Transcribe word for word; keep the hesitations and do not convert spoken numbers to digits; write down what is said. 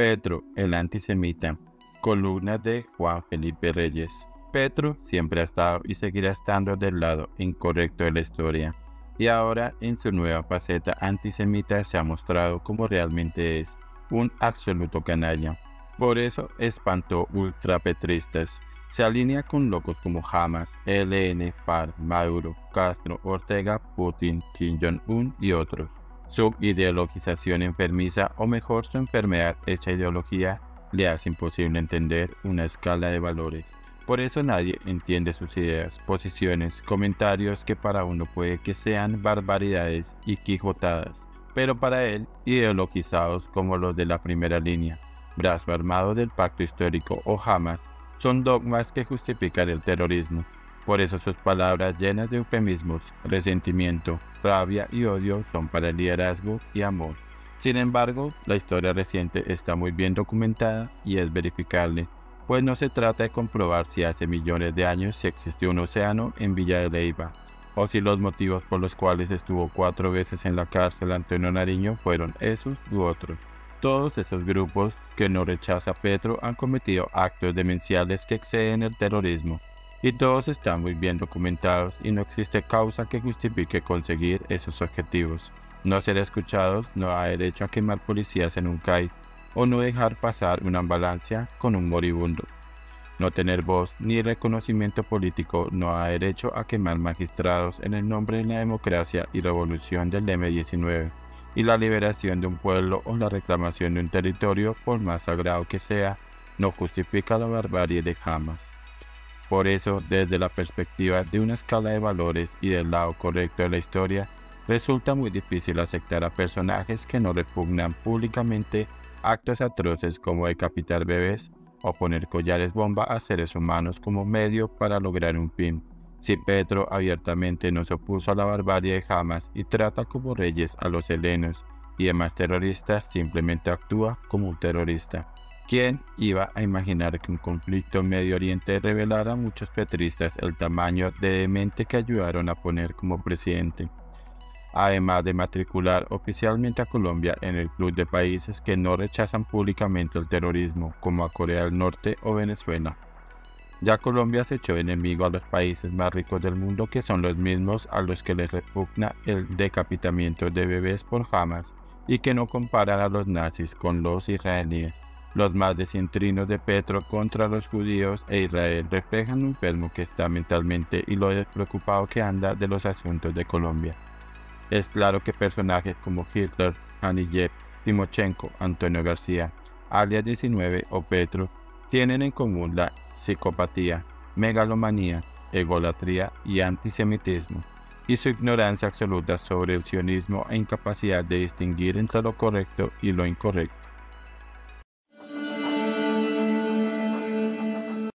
Petro, el antisemita. Columna de Juan Felipe Reyes. Petro siempre ha estado y seguirá estando del lado incorrecto de la historia, y ahora en su nueva faceta antisemita se ha mostrado como realmente es, un absoluto canalla. Por eso espantó ultrapetristas. Se alinea con locos como Hamas, E L N, FARC, Maduro, Castro, Ortega, Putin, Kim Jong-un y otros. Su ideologización enfermiza, o mejor su enfermedad hecha ideología, le hace imposible entender una escala de valores. Por eso nadie entiende sus ideas, posiciones, comentarios que para uno puede que sean barbaridades y quijotadas, pero para él ideologizados como los de la primera línea, brazo armado del pacto histórico o Hamas, son dogmas que justifican el terrorismo. Por eso sus palabras llenas de eufemismos, resentimiento, rabia y odio son para el liderazgo y amor. Sin embargo, la historia reciente está muy bien documentada y es verificable, pues no se trata de comprobar si hace millones de años si existió un océano en Villa de Leiva, o si los motivos por los cuales estuvo cuatro veces en la cárcel Antonio Nariño fueron esos u otros. Todos esos grupos que no rechaza Petro han cometido actos demenciales que exceden el terrorismo, y todos están muy bien documentados y no existe causa que justifique conseguir esos objetivos. No ser escuchados no da derecho a quemar policías en un C A I, o no dejar pasar una ambulancia con un moribundo. No tener voz ni reconocimiento político no da derecho a quemar magistrados en el nombre de la democracia y revolución del eme diecinueve, y la liberación de un pueblo o la reclamación de un territorio, por más sagrado que sea, no justifica la barbarie de Hamas. Por eso, desde la perspectiva de una escala de valores y del lado correcto de la historia, resulta muy difícil aceptar a personajes que no repugnan públicamente actos atroces como decapitar bebés o poner collares bomba a seres humanos como medio para lograr un fin. Si Petro abiertamente no se opuso a la barbarie de Hamas y trata como reyes a los helenos y demás terroristas, simplemente actúa como un terrorista. ¿Quién iba a imaginar que un conflicto en Medio Oriente revelara a muchos petristas el tamaño de demente que ayudaron a poner como presidente? Además de matricular oficialmente a Colombia en el club de países que no rechazan públicamente el terrorismo, como a Corea del Norte o Venezuela. Ya Colombia se echó enemigo a los países más ricos del mundo, que son los mismos a los que les repugna el decapitamiento de bebés por Hamas, y que no comparan a los nazis con los israelíes. Los más de cien trinos de Petro contra los judíos e Israel reflejan lo enfermo que está mentalmente y lo despreocupado que anda de los asuntos de Colombia. Es claro que personajes como Hitler, Hanijev, Timochenko, Antonio García, alias diecinueve o Petro, tienen en común la psicopatía, megalomanía, egolatría y antisemitismo, y su ignorancia absoluta sobre el sionismo e incapacidad de distinguir entre lo correcto y lo incorrecto.